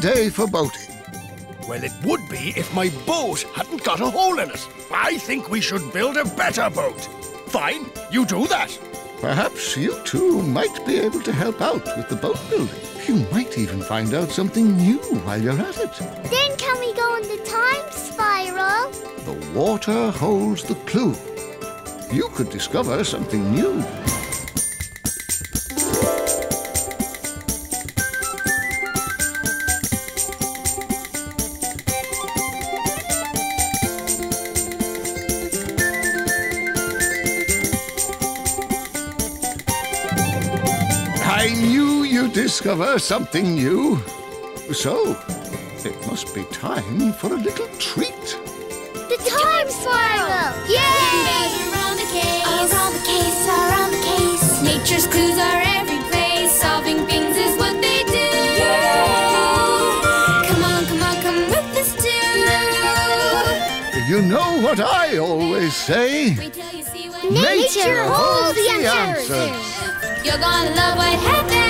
day for boating. Well, it would be if my boat hadn't got a hole in it. I think we should build a better boat. Fine, you do that. Perhaps you two might be able to help out with the boat building. You might even find out something new while you're at it. Then can we go on the time spiral? The water holds the clue. You could discover something new. I knew you'd discover something new. So, it must be time for a little treat. The time swirl! Yay! Around the case, around the case, around the case. Nature's clues are every place. Solving things is what they do. Yay! Come on, come on, come with us too. You know what I always say? Wait till you see what nature holds the answers. You're gonna love what happens.